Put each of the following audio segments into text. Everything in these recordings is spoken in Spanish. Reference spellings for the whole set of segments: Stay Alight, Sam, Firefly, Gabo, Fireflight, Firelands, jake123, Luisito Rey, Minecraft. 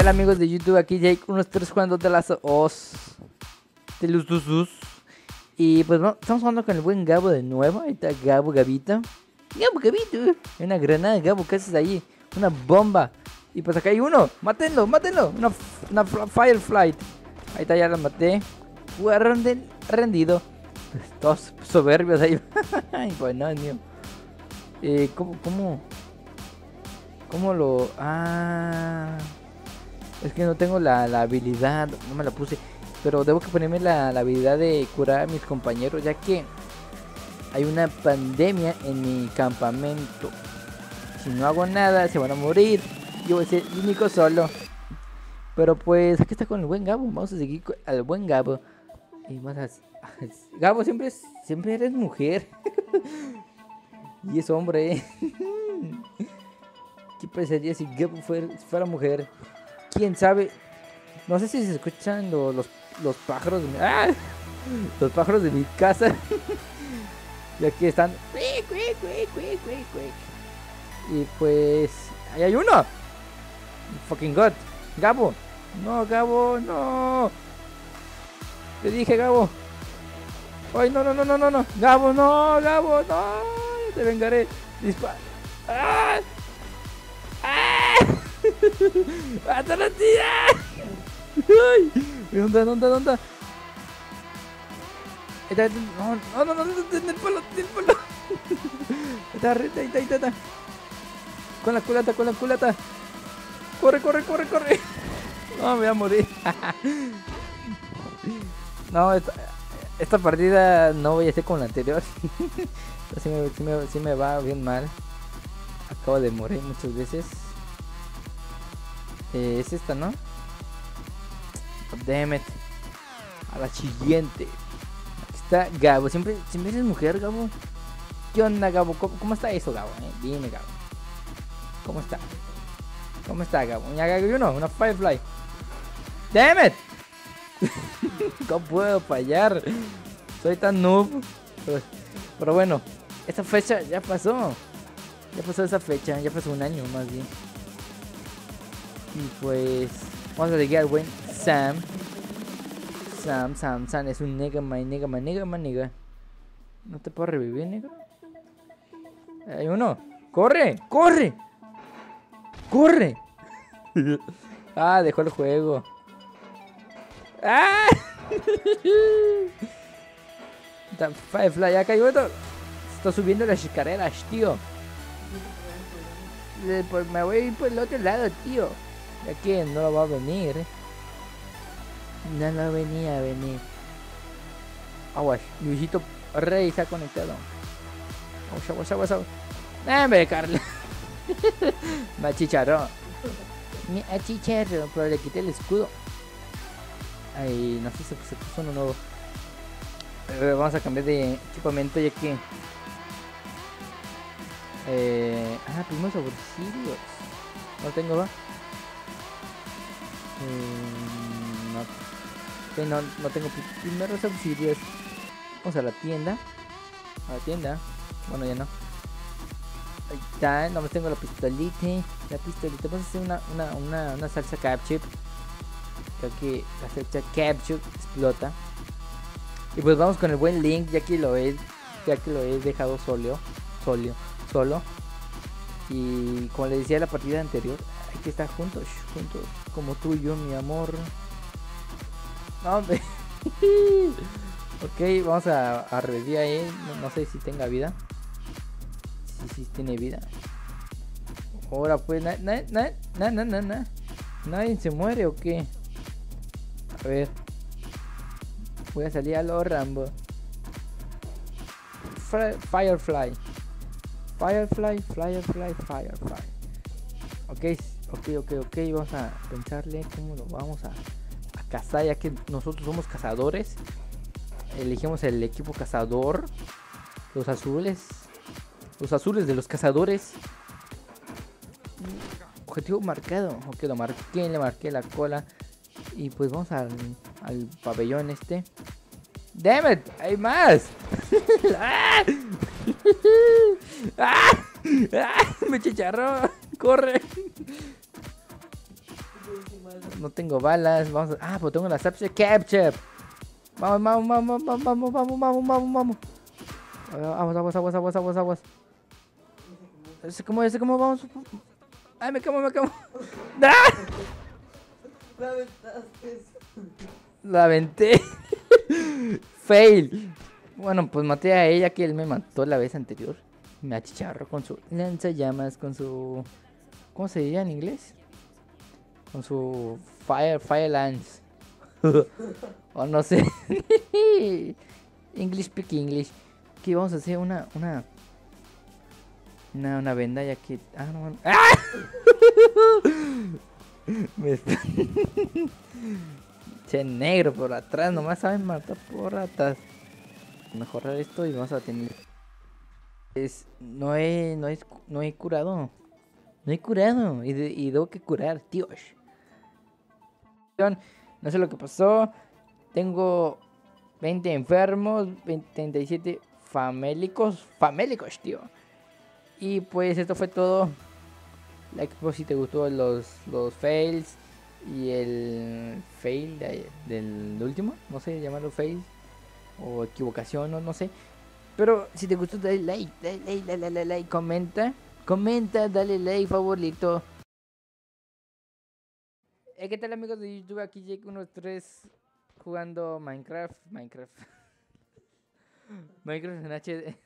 tal amigos de YouTube? Aquí Jake, unos 3 jugando de las os de los dos. Y pues bueno, estamos jugando con el buen Gabo de nuevo. Ahí está Gabo, Gabita. Gabo, Gabito. Una granada, Gabo, ¿qué haces ahí? Una bomba. Y pues acá hay uno. Mátenlo, mátenlo. Una Fireflight. Ahí está, ya la maté. Jugaron del rendido. Todos soberbios ahí. Ay, pues no, mío. ¿Cómo lo...? Ah... Es que no tengo la habilidad, no me la puse. Pero debo que ponerme la habilidad de curar a mis compañeros, ya que hay una pandemia en mi campamento. Si no hago nada, se van a morir. Yo voy a ser el único solo. Pero pues, aquí está con el buen Gabo. Vamos a seguir al buen Gabo. Y más así. Gabo, siempre eres mujer. Y es hombre, ¿eh? ¿Qué pasaría si Gabo fuera mujer? ¿Quién sabe? No sé si se escuchan los pájaros de mi... ¡Ah! Los pájaros de mi casa. Y aquí están. Y pues... ¡ahí hay uno! ¡Fucking God! ¡Gabo! ¡No, Gabo! ¡No! ¡Te dije, Gabo! ¡Ay, no, no, no, no, no, no! ¡Gabo, no! ¡Gabo, no! ¡Te vengaré! ¡Dispara! ¡Ah! ¡Ah! ¡Hasta la tía! ¡Onda, onda, onda! ¡No, no, no! ¡En el palo, en el palo! ¡Está, está, está, está! ¡Con la culata, con la culata! ¡Corre, corre, corre, corre! ¡No, me voy a morir! No, esta partida no voy a hacer como la anterior. Sí me va bien mal. Acabo de morir muchas veces. Es esta, ¿no? Oh, damn it. A la siguiente. Aquí está Gabo. Siempre eres mujer, Gabo. ¿Qué onda, Gabo? ¿Cómo está eso, Gabo? Dime, Gabo. ¿Cómo está? ¿Cómo está, Gabo? Una Firefly. Damn it. ¿Cómo puedo fallar? Soy tan noob. Pero bueno, esta fecha ya pasó. Ya pasó esa fecha, ya pasó un año más bien. Y pues... vamos a seguir al buen Sam. Sam es un nega. ¿No te puedo revivir, negro? Hay uno. ¡Corre! ¡Corre! ¡Corre! Ah, dejó el juego. ¡Ah! Firefly, ya cayó otro. Está subiendo las escaleras, tío. Me voy a ir por el otro lado, tío. Ya que no lo va a venir. No lo venía a venir. Aguas, Luisito Rey se ha conectado. Aguas. ¡Dame, Carla! Me achicharró. Me achicharró, pero le quité el escudo. Ay, no sé si se puso uno nuevo. Vamos a cambiar de equipamiento ya que... primeros auxilios. No tengo, va. No tengo primeros auxilios. Vamos a la tienda. Bueno, ya no. Ahí está, no me tengo la pistolita. Vamos a hacer una salsa capture. Creo que la salsa capture explota. Y pues vamos con el buen Link, ya que lo he dejado solo. Y como les decía en la partida anterior, hay que estar juntos, como tú y yo, mi amor. No, me... Ok, vamos a revivir a él. No sé si tenga vida. Si tiene vida. Ahora pues, nadie se muere o qué. A ver. Voy a salir a los Rambo. Firefly. Ok. Vamos a pensarle cómo lo vamos a cazar, ya que nosotros somos cazadores. Elegimos el equipo cazador. Los azules de los cazadores. Objetivo marcado. Ok, lo marqué, le marqué la cola. Y pues vamos al pabellón este. ¡Damn it! ¡Hay más! ¡Ah! ¡Ah! ¡Ah! ¡Me chicharró! ¡Corre! No tengo balas. Vamos a... Ah, pues tengo la Capture Capture. Vamos, vamos, vamos, vamos, vamos, vamos, vamos, vamos, vamos. Vamos, vamos, vamos, vamos, vamos, vamos. Ese como vamos. Ay, me quemo, me quemo. ¡Ah! La aventaste. La aventé. Fail. Bueno, pues maté a ella, que él me mató la vez anterior. Me achicharró con su lanza llamas, con su... ¿Cómo se diría en inglés? Con su Firelands. O no sé. English, speak English. Aquí vamos a hacer una venda ya que... Ah, no, no. ¡Ah! Me está... Che, negro por atrás. Nomás saben matar por ratas. Mejorar esto y vamos a tener... Es... No he curado. No he curado. Y tengo que curar, tíos. No sé lo que pasó. Tengo 20 enfermos, 37 famélicos. Famélicos, tío. Y pues esto fue todo. Like por si te gustó los fails. Y el fail del último. No sé, llamarlo fail. O equivocación, no sé. Pero si te gustó, dale like. Dale like. Comenta, dale like, favorito. ¿Qué tal, amigos de YouTube? Aquí Jake123 jugando Minecraft. Minecraft en HD.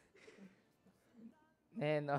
No.